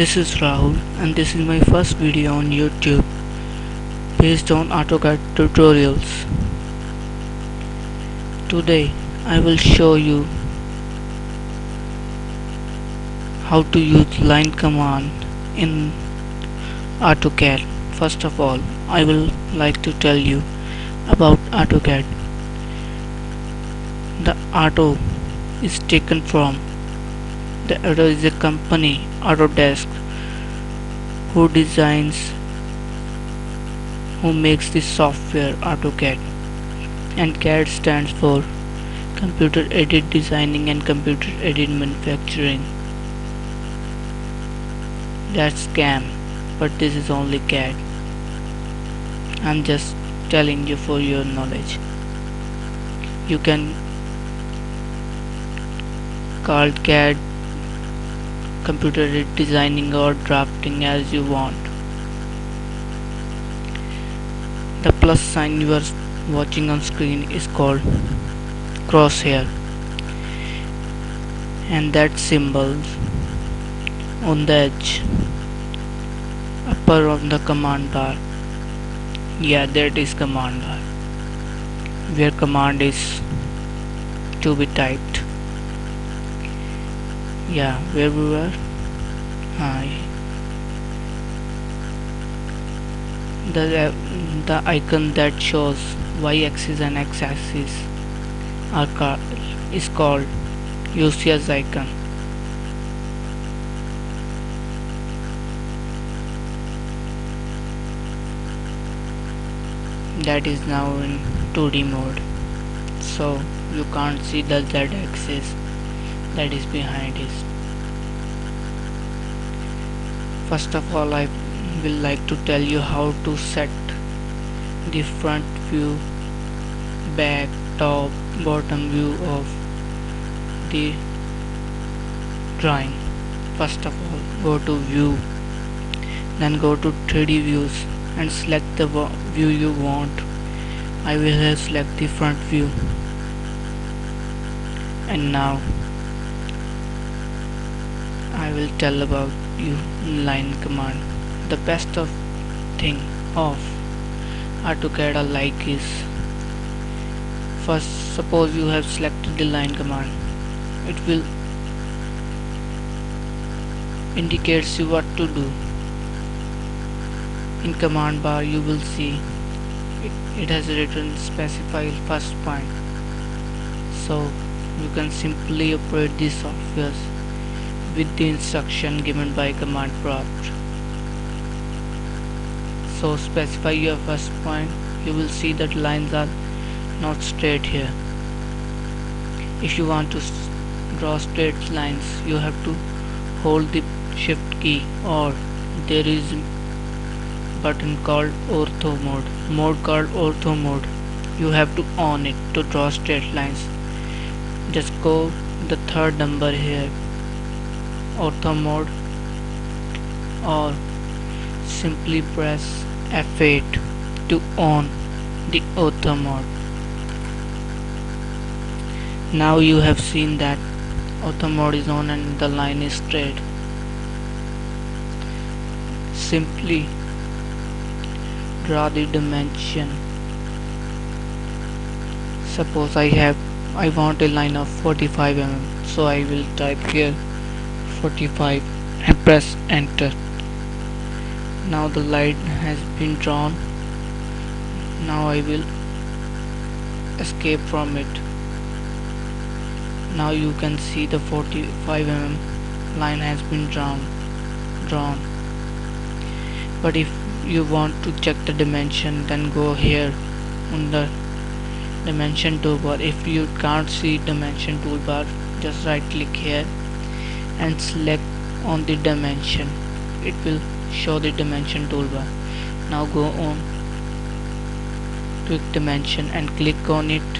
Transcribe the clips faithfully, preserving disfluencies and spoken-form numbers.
This is Rahul and this is my first video on YouTube based on AutoCAD tutorials. Today I will show you how to use line command in AutoCAD. First of all, I will like to tell you about AutoCAD. The auto is taken from the auto is a company, Autodesk, who designs, who makes the software AutoCAD, and C A D stands for Computer Aided Designing and Computer Aided Manufacturing. That's C A M, but this is only C A D. I'm just telling you for your knowledge. You can call C A D computer designing or drafting as you want. The plus sign you are watching on screen is called crosshair, and that symbol on the edge upper on the command bar, yeah, that is command bar where command is to be typed. Yeah, where we were. Hi. The uh, the icon that shows y-axis and x-axis are ca is called U C S icon. That is now in two D mode, so you can't see the z-axis that is behind is. First of all, I will like to tell you how to set the front view, back, top, bottom view of the drawing. First of all, go to view, then go to three D views and select the view you want. I will select the front view, and now I will tell about you line command. The best of thing of AutoCAD alike is, first suppose you have selected the line command, it will indicates you what to do. In command bar you will see it, it has written specify first point, so you can simply operate these softwares with the instruction given by command prompt. So specify your first point. You will see that lines are not straight here. If you want to draw straight lines, you have to hold the shift key, or there is a button called ortho mode mode called ortho mode. You have to on it to draw straight lines. Just go the third number here, ortho mode, or simply press F eight to on the ortho mode. Now you have seen that ortho mode is on and the line is straight. Simply draw the dimension. Suppose I have I want a line of forty-five millimeters, so I will type here forty-five and press enter. Now the line has been drawn. Now I will escape from it. Now you can see the forty-five millimeter line has been drawn drawn but if you want to check the dimension, then go here on the dimension toolbar. If you can't see dimension toolbar, just right click here and select on the dimension. It will show the dimension toolbar. Now go on quick dimension and click on it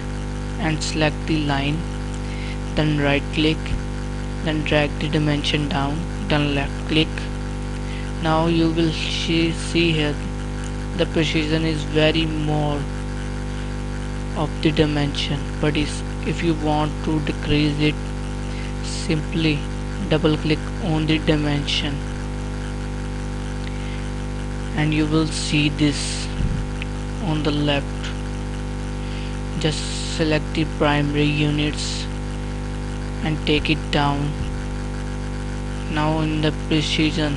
and select the line, then right click, then drag the dimension down, then left click. Now you will see here the precision is very more of the dimension, but if you want to decrease it, simply double click on the dimension and you will see this on the left. Just select the primary units and take it down. Now in the precision,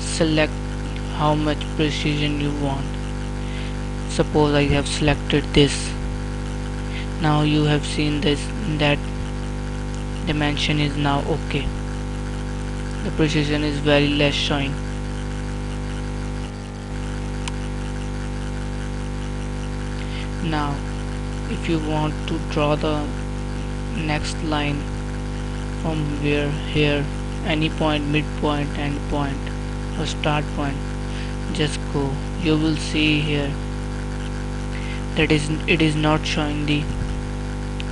select how much precision you want. Suppose I have selected this. Now you have seen this, that dimension is now okay. The precision is very less showing. Now if you want to draw the next line from where here, any point, midpoint, end point or start point, just go. You will see here that is it is not showing the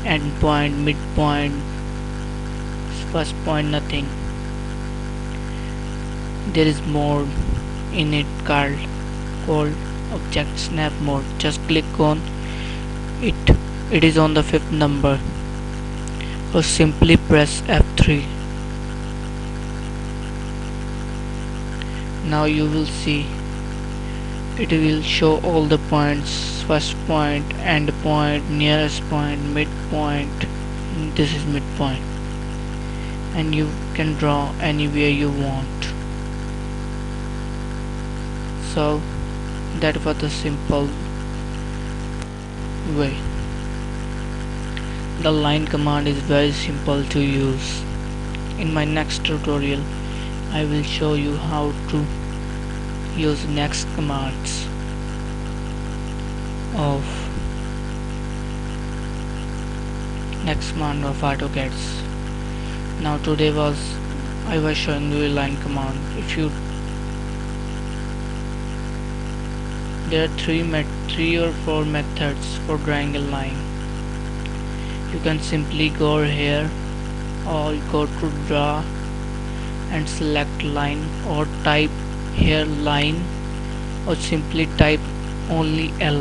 end point, midpoint, first point, nothing. There is mode in it called called object snap mode. Just click on it. It is on the fifth number. So simply press F three. Now you will see it will show all the points: first point, end point, nearest point, midpoint. This is midpoint, and you can draw anywhere you want. So that was the simple way. The line command is very simple to use. In my next tutorial, I will show you how to use next commands of next command of AutoCAD. Now today was I was showing you a line command. If you there are three met three or four methods for drawing a line. You can simply go here or go to draw and select line, or type here line, or simply type only L.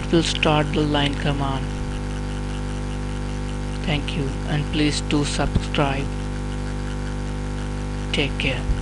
It will start the line command. Thank you, and please do subscribe. Take care.